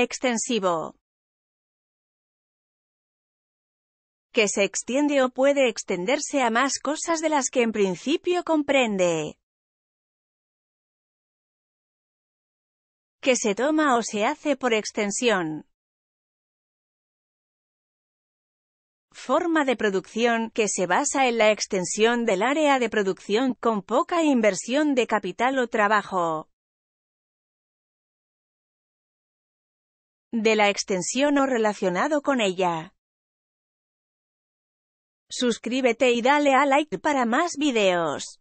Extensivo. Que se extiende o puede extenderse a más cosas de las que en principio comprende. Que se toma o se hace por extensión. Forma de producción, que se basa en la extensión del área de producción, con poca inversión de capital o trabajo. De la extensión o relacionado con ella. Suscríbete y dale a like para más videos.